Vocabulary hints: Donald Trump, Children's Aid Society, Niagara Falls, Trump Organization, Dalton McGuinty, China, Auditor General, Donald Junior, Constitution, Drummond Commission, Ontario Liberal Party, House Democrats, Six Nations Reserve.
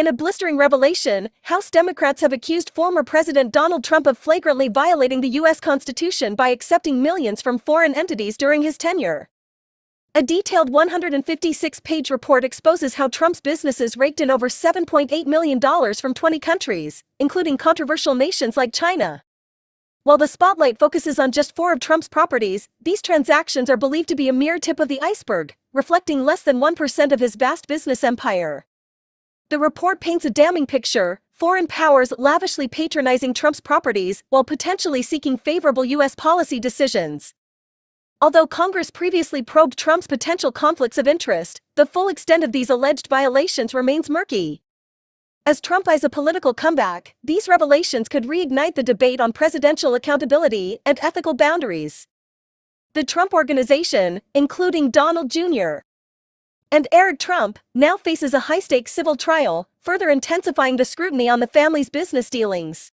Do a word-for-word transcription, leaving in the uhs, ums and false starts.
In a blistering revelation, House Democrats have accused former President Donald Trump of flagrantly violating the U S Constitution by accepting millions from foreign entities during his tenure. A detailed one hundred fifty-six page report exposes how Trump's businesses raked in over seven point eight million dollars from twenty countries, including controversial nations like China. While the spotlight focuses on just four of Trump's properties, these transactions are believed to be a mere tip of the iceberg, reflecting less than one percent of his vast business empire. The report paints a damning picture: foreign powers lavishly patronizing Trump's properties while potentially seeking favorable U S policy decisions. Although Congress previously probed Trump's potential conflicts of interest, the full extent of these alleged violations remains murky. As Trump eyes a political comeback, these revelations could reignite the debate on presidential accountability and ethical boundaries. The Trump Organization, including Donald Junior and Eric Trump, now faces a high-stakes civil trial, further intensifying the scrutiny on the family's business dealings.